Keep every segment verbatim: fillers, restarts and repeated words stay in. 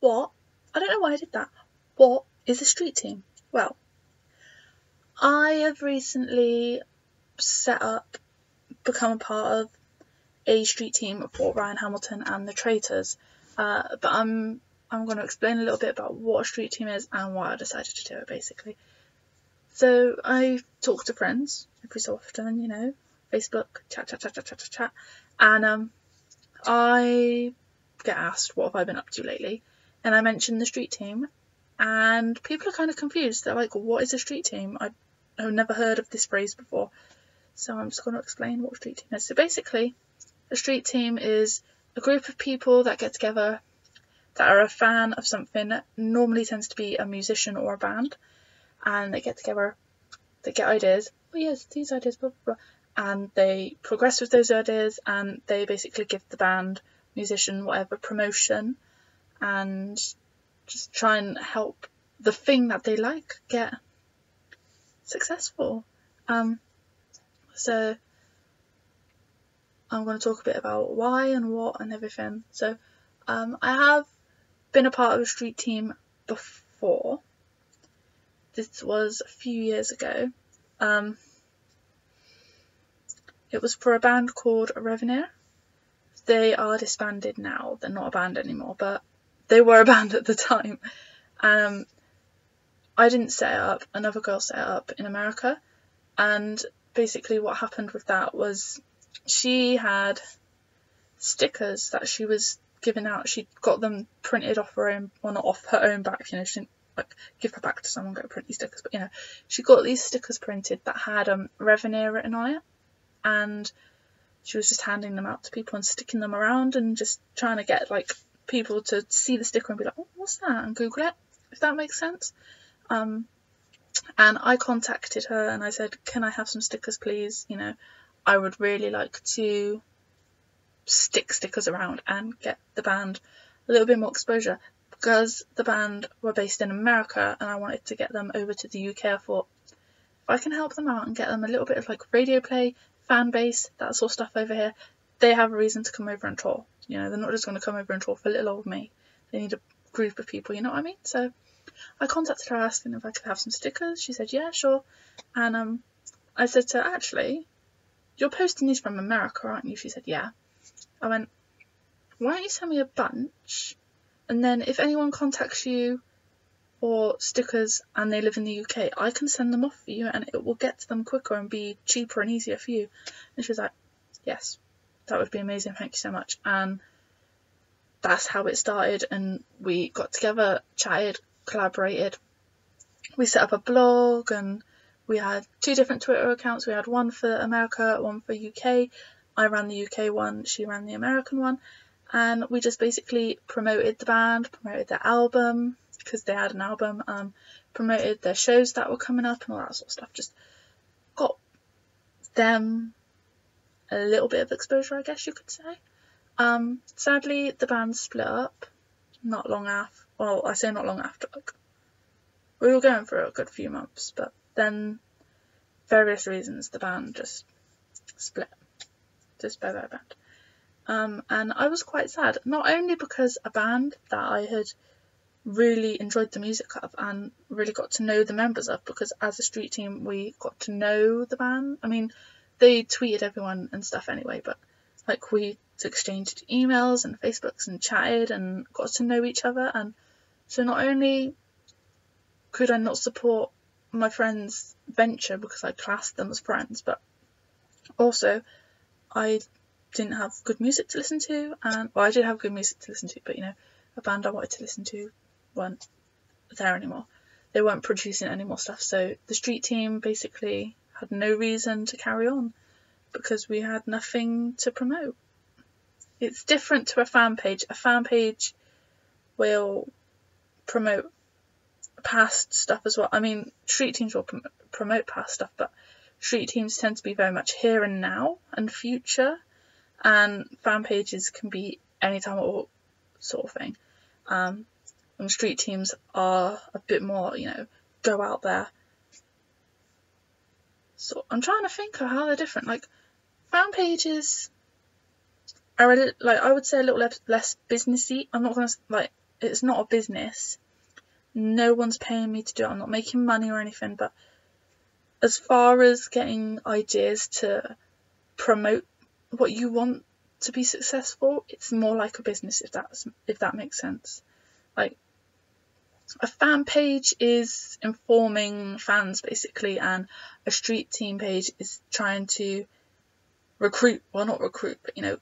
What? I don't know why I did that. What is a street team? Well, I have recently set up, become a part of a street team for Ryan Hamilton and the Traitors, uh, but I'm I'm going to explain a little bit about what a street team is and why I decided to do it, basically. So I talk to friends every so often, you know, Facebook, chat, chat, chat, chat, chat, chat, and um, I get asked what have I been up to lately, and I mention the street team, and people are kind of confused. They're like, what is a street team? I, I've never heard of this phrase before, so I'm just going to explain what a street team is. So basically, a street team is a group of people that get together that are a fan of something, normally tends to be a musician or a band, and they get together, they get ideas, oh yes, these ideas, blah, blah, blah, and they progress with those ideas, and they basically give the band, musician, whatever, promotion, and just try and help the thing that they like get successful. Um, so I'm going to talk a bit about why and what and everything. So um, I have been a part of a street team before. This was a few years ago. Um, it was for a band called Revenir. They are disbanded now. They're not a band anymore, but they were a band at the time. Um, I didn't set it up. Another girl set it up in America. And basically what happened with that was she had stickers that she was giving out. She got them printed off her own, well, not off her own back, you know, she didn't like give her back to someone, go print these stickers, but you know, she got these stickers printed that had um Revenir written on it, and she was just handing them out to people and sticking them around and just trying to get like people to see the sticker and be like, oh, what's that, and Google it, if that makes sense. Um and I contacted her and I said, can I have some stickers please, you know, I would really like to stick stickers around and get the band a little bit more exposure, because the band were based in America and I wanted to get them over to the U K. I thought, if I can help them out and get them a little bit of like radio play, fan base, that sort of stuff over here, they have a reason to come over and tour. You know, they're not just going to come over and tour for little old me. They need a group of people, you know what I mean? So I contacted her asking if I could have some stickers. She said, yeah, sure. And um, I said to her, actually, you're posting these from America, aren't you? She said, yeah. I went, why don't you send me a bunch? And then if anyone contacts you for stickers and they live in the U K, I can send them off for you and it will get to them quicker and be cheaper and easier for you. And she was like, yes, that would be amazing. Thank you so much. And that's how it started. And we got together, chatted, collaborated. We set up a blog and we had two different Twitter accounts. We had one for America, one for U K. I ran the U K one, she ran the American one. And we just basically promoted the band, promoted their album, because they had an album, um, promoted their shows that were coming up and all that sort of stuff. Just got them a little bit of exposure, I guess you could say. Um, sadly, the band split up not long after. Well, I say not long after. Like, we were going for a good few months, but then various reasons the band just split, just by that band. Um, and I was quite sad, not only because a band that I had really enjoyed the music of and really got to know the members of, because as a street team we got to know the band. I mean, they tweeted everyone and stuff anyway, but like we exchanged emails and Facebooks and chatted and got to know each other. And so not only could I not support my friend's venture because I classed them as friends, but also I didn't have good music to listen to. And well, I did have good music to listen to, but you know, a band I wanted to listen to weren't there anymore. They weren't producing any more stuff, so the street team basically had no reason to carry on because we had nothing to promote. It's different to a fan page. A fan page will promote past stuff as well. I mean, street teams will prom promote past stuff, but street teams tend to be very much here and now and future, and fan pages can be anytime or sort of thing. Um, and street teams are a bit more, you know, go out there. So I'm trying to think of how they're different. Like, fan pages are a, like I would say a little less, less businessy. I'm not gonna like it's not a business. No one's paying me to do it. I'm not making money or anything, but as far as getting ideas to promote what you want to be successful, it's more like a business, if that's if that makes sense. Like, a fan page is informing fans basically, and a street team page is trying to recruit, well, not recruit, but, you know,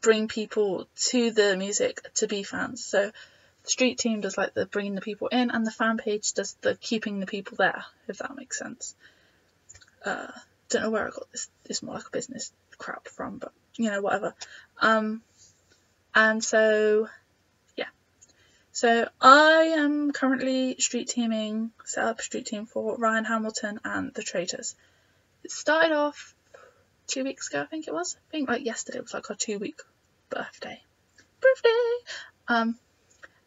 bring people to the music to be fans. So the street team does like the bringing the people in, and the fan page does the keeping the people there, if that makes sense. Uh, don't know where I got this, this more like a business crap from, but, you know, whatever. Um, and so, yeah. So I am currently street teaming, set up a street team for Ryan Hamilton and the Traitors. It started off two weeks ago, I think it was. I think like yesterday was like our two week birthday. Birthday! Um,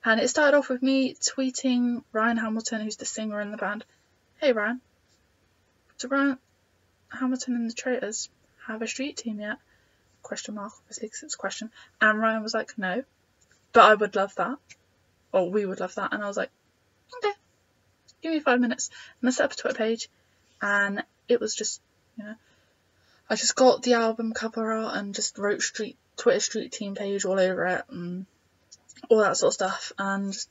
and it started off with me tweeting Ryan Hamilton, who's the singer in the band, "Hey Ryan, does Ryan Hamilton and the Traitors have a street team yet?" Question mark, obviously, because it's a question. And Ryan was like, "No, but I would love that," or "we would love that." And I was like, "Okay, give me five minutes." And I set up a Twitter page, and it was just, you know, I just got the album cover art and just wrote street Twitter street team page all over it and all that sort of stuff, and just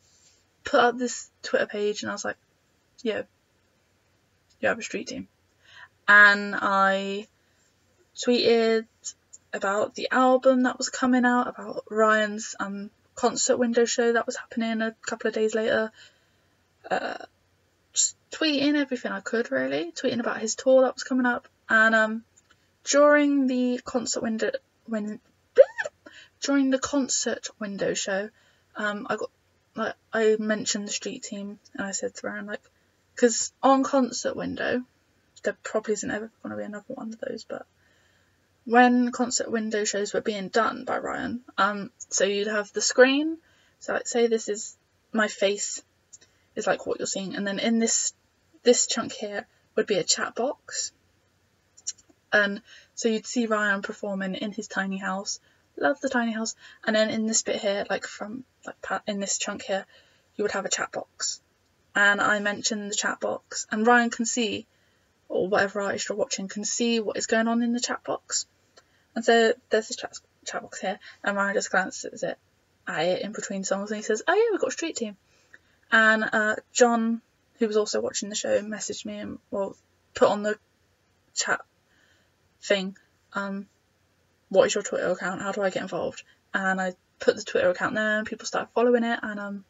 put up this Twitter page, and I was like, "Yeah, you have a street team." And I tweeted about the album that was coming out, about Ryan's um concert window show that was happening a couple of days later, uh, just tweeting everything I could, really, tweeting about his tour that was coming up. And um during the concert window when during the concert window show, um I got like I mentioned the street team, and I said to Ryan, like, because on concert window there probably isn't ever going to be another one of those, but when concert window shows were being done by Ryan, um so you'd have the screen, so I'd say this is my face is like what you're seeing, and then in this this chunk here would be a chat box. And so you'd see Ryan performing in his tiny house. Love the tiny house. And then in this bit here, like from like in this chunk here, you would have a chat box. And I mentioned the chat box, and Ryan can see, or whatever artist you're watching can see what is going on in the chat box. And so there's this chat chat box here, and Ryan just glances at it in between songs, and he says, "Oh yeah, we've got a street team." And uh, John, who was also watching the show, messaged me and well put on the chat thing, um "What is your Twitter account? How do I get involved?" And I put the Twitter account there, and people started following it, and um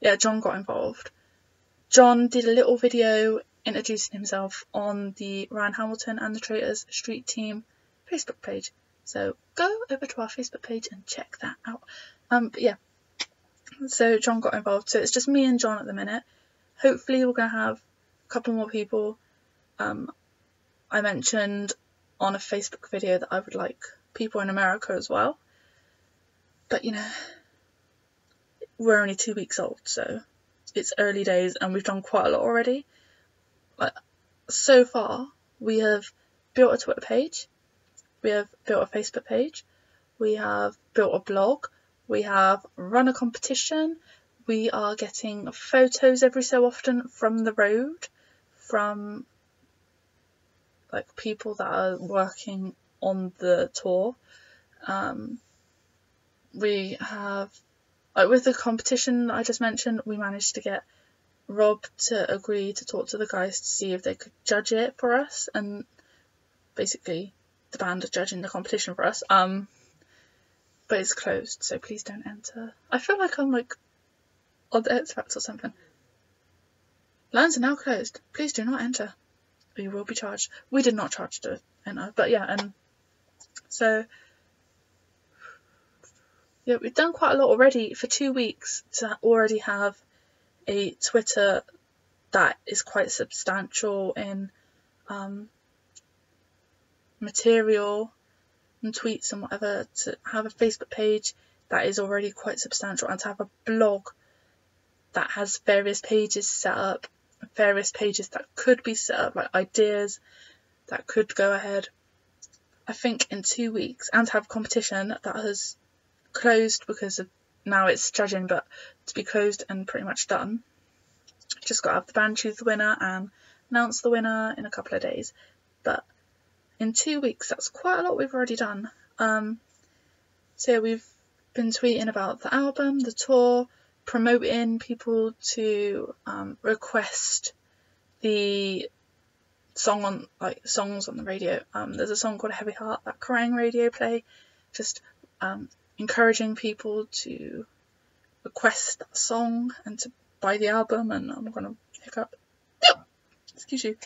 yeah, John got involved. John did a little video introducing himself on the Ryan Hamilton and the Traitors street team Facebook page, so go over to our Facebook page and check that out. Um but yeah, so John got involved, so it's just me and John at the minute. Hopefully we're gonna have a couple more people. um I mentioned on a Facebook video that I would like people in America as well, but, you know, we're only two weeks old, so it's early days, and we've done quite a lot already. Like, so far we have built a Twitter page, we have built a Facebook page, we have built a blog, we have run a competition, we are getting photos every so often from the road, from like people that are working on the tour. Um, we have, like with the competition that I just mentioned, we managed to get Rob to agree to talk to the guys to see if they could judge it for us, and basically the band are judging the competition for us. Um, but it's closed, so please don't enter. I feel like I'm like on the X Factor or something. Lines are now closed. Please do not enter. You will be charged. We did not charge to enter, but yeah, and so yeah, we've done quite a lot already for two weeks to already have a Twitter that is quite substantial in um, material and tweets and whatever, to have a Facebook page that is already quite substantial, and to have a blog that has various pages set up, various pages that could be set up, like ideas that could go ahead. I think in two weeks, and to have a competition that has closed because of now it's judging, but to be closed and pretty much done. Just got to have the band choose the winner and announce the winner in a couple of days. But in two weeks, that's quite a lot we've already done. Um, so we've been tweeting about the album, the tour, promoting people to um, request the song on like songs on the radio. Um, there's a song called Heavy Heart that Kerrang! Radio play. Just um, encouraging people to request that song and to buy the album, and I'm gonna hiccup. Excuse you.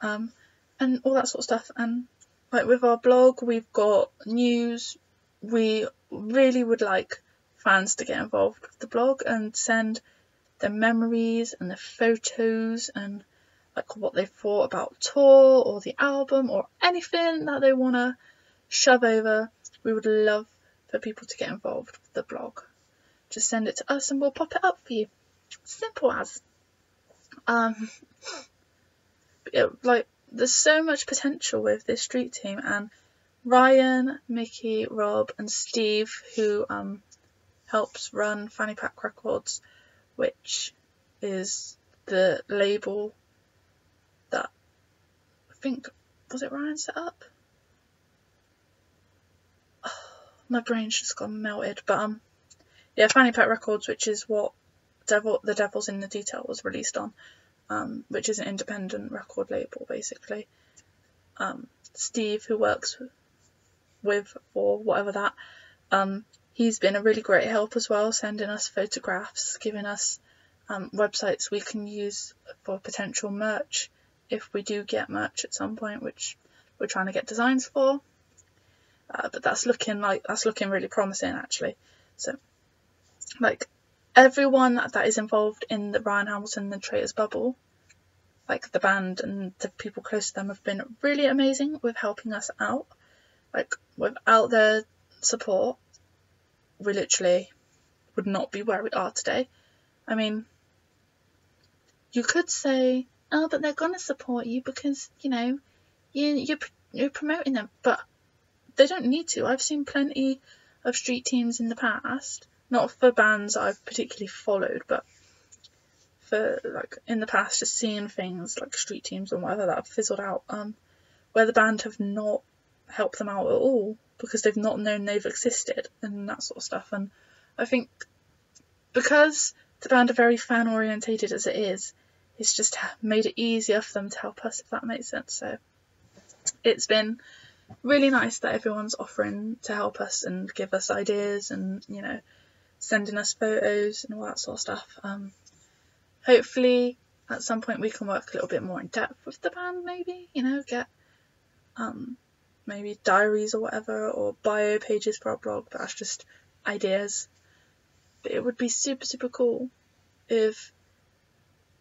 Um, and all that sort of stuff. And like with our blog, we've got news. We really would like fans to get involved with the blog and send their memories and their photos and like what they thought about tour or the album or anything that they want to shove over. We would love for people to get involved with the blog. Just send it to us and we'll pop it up for you. Simple as. Um, but yeah, like there's so much potential with this street team, and Ryan, Mickey, Rob and Steve, who um, helps run Fanny Pack Records, which is the label that I think, was it Ryan set up? Oh, my brain's just gone melted. But um, yeah, Fanny Pack Records, which is what Devil, The Devil's in the Detail was released on, um, which is an independent record label, basically. Um, Steve, who works with or whatever that, um, he's been a really great help as well, sending us photographs, giving us um, websites we can use for potential merch if we do get merch at some point, which we're trying to get designs for. Uh, but that's looking like that's looking really promising, actually. So, like, everyone that is involved in the Ryan Hamilton and the Traitors bubble, like the band and the people close to them, have been really amazing with helping us out. Like, without their support, we literally would not be where we are today. I mean, you could say, oh, but they're gonna support you because, you know, you, you're, you're promoting them, but they don't need to. I've seen plenty of street teams in the past, not for bands I've particularly followed, but for, like, in the past, just seeing things like street teams and whatever that have fizzled out, um, where the band have not helped them out at all because they've not known they've existed and that sort of stuff. And I think because the band are very fan orientated as it is, it's just made it easier for them to help us, if that makes sense. So it's been really nice that everyone's offering to help us and give us ideas and, you know, sending us photos and all that sort of stuff. Um, hopefully at some point we can work a little bit more in depth with the band, maybe, you know, get um, maybe diaries or whatever, or bio pages for our blog, but that's just ideas. But it would be super, super cool if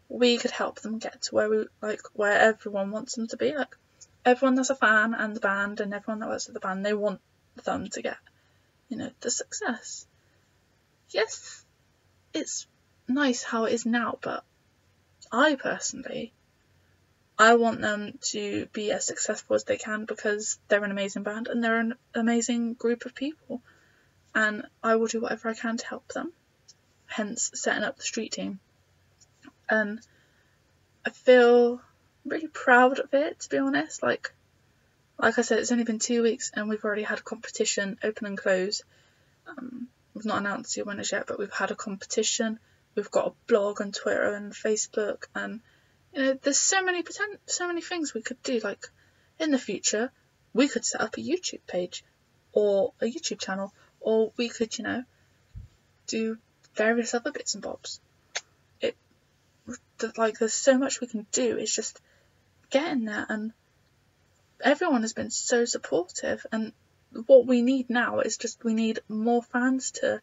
we could help them get to where we, like, where everyone wants them to be. Like, everyone that's a fan and the band and everyone that works with the band, they want them to get, you know, the success. Yes, it's nice how it is now, but I personally, I want them to be as successful as they can because they're an amazing band and they're an amazing group of people, and I will do whatever I can to help them, hence setting up the street team. And I feel really proud of it, to be honest. Like, like I said, it's only been two weeks and we've already had a competition open and close. Um, we've not announced the winners yet, but we've had a competition. We've got a blog and Twitter and Facebook, and you know, there's so many pretend, so many things we could do. Like, in the future, we could set up a YouTube page or a YouTube channel, or we could, you know, do various other bits and bobs. It, like, there's so much we can do. It's just getting there, and everyone has been so supportive. And what we need now is just, we need more fans to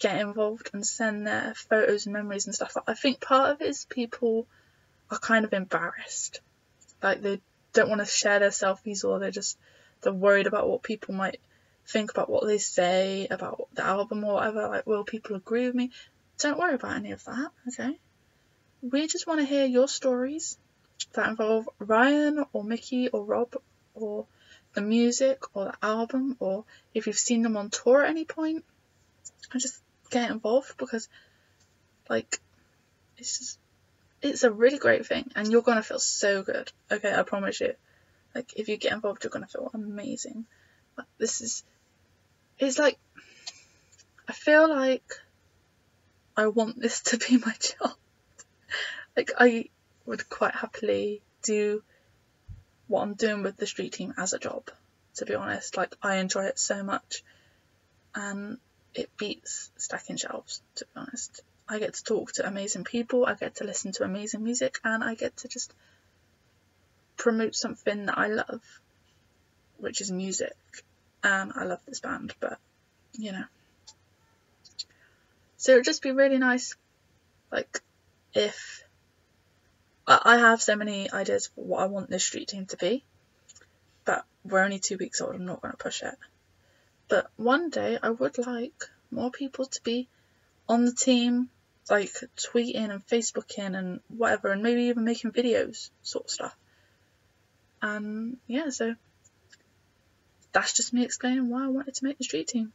get involved and send their photos and memories and stuff. I think part of it is people are kind of embarrassed, like they don't want to share their selfies, or they're just they're worried about what people might think about what they say about the album or whatever. Like, will people agree with me? Don't worry about any of that, okay? We just want to hear your stories that involve Ryan or Mickey or Rob or the music or the album, or if you've seen them on tour at any point. I just get involved, because like it's just, it's a really great thing and you're gonna feel so good. Okay, I promise you, like if you get involved you're gonna feel amazing. Like this is, it's like I feel like I want this to be my job. Like I would quite happily do what I'm doing with the street team as a job, to be honest. Like I enjoy it so much and it beats stacking shelves, to be honest. I get to talk to amazing people, I get to listen to amazing music, and I get to just promote something that I love, which is music. And I love this band, but you know, so it'd just be really nice, like if I have so many ideas for what I want this street team to be, but we're only two weeks old, I'm not going to push it. But one day I would like more people to be on the team, like tweeting and Facebooking and whatever, and maybe even making videos sort of stuff. And um, yeah, so that's just me explaining why I wanted to make the street team.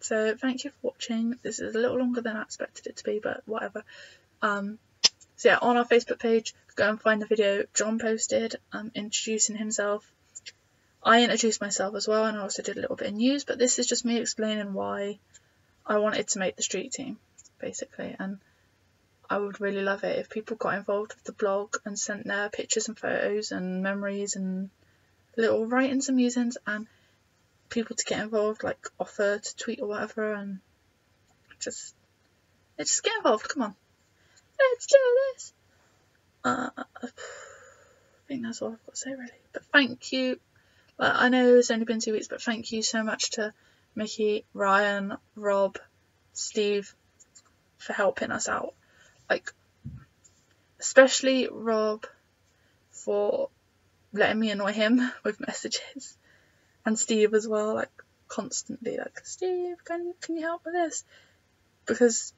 So thank you for watching. This is a little longer than I expected it to be, but whatever. Um, so yeah, on our Facebook page, go and find the video John posted, um, introducing himself. I introduced myself as well, and I also did a little bit of news, but this is just me explaining why I wanted to make the street team, basically. And I would really love it if people got involved with the blog and sent their pictures and photos and memories and little writings and musings, and people to get involved, like offer to tweet or whatever, and just let's just get involved. Come on, let's do this. Uh, I think that's all I've got to say really. But thank you. Well, I know it's only been two weeks, but thank you so much to Mickey, Ryan, Rob, Steve for helping us out. Like, especially Rob for letting me annoy him with messages, and Steve as well, like constantly, like Steve, can can you help with this? Because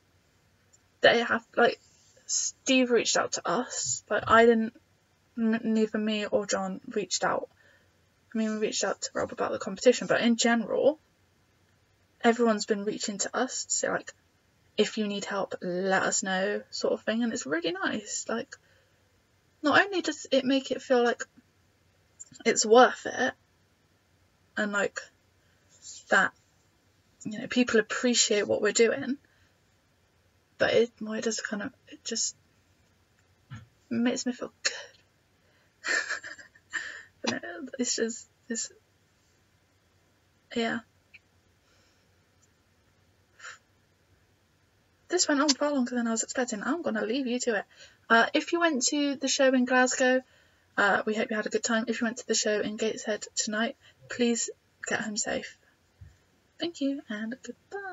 they have, like Steve reached out to us, but I didn't. Neither me or John reached out. I mean, we reached out to Rob about the competition, but in general, everyone's been reaching to us to say, like, if you need help, let us know, sort of thing. And it's really nice. Like, not only does it make it feel like it's worth it, and like that, you know, people appreciate what we're doing, but it, well, it does kind of, it just makes me feel good. It's just this, yeah. This went on far longer than I was expecting. I'm gonna leave you to it. Uh, if you went to the show in Glasgow, uh, we hope you had a good time. If you went to the show in Gateshead tonight, please get home safe. Thank you and goodbye.